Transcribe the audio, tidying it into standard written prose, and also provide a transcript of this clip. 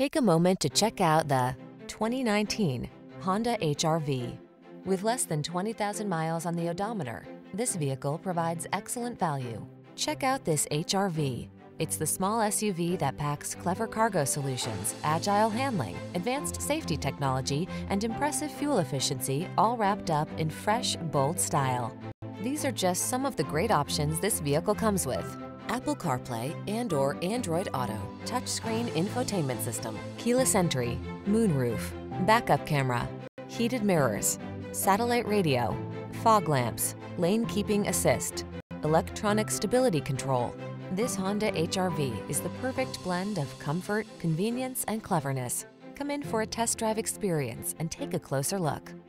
Take a moment to check out the 2019 Honda HR-V. With less than 20,000 miles on the odometer, this vehicle provides excellent value. Check out this HR-V. It's the small SUV that packs clever cargo solutions, agile handling, advanced safety technology, and impressive fuel efficiency, all wrapped up in fresh, bold style. These are just some of the great options this vehicle comes with: Apple CarPlay and/or Android Auto, touchscreen infotainment system, keyless entry, moonroof, backup camera, heated mirrors, satellite radio, fog lamps, lane keeping assist, electronic stability control. This Honda HR-V is the perfect blend of comfort, convenience, and cleverness. Come in for a test drive experience and take a closer look.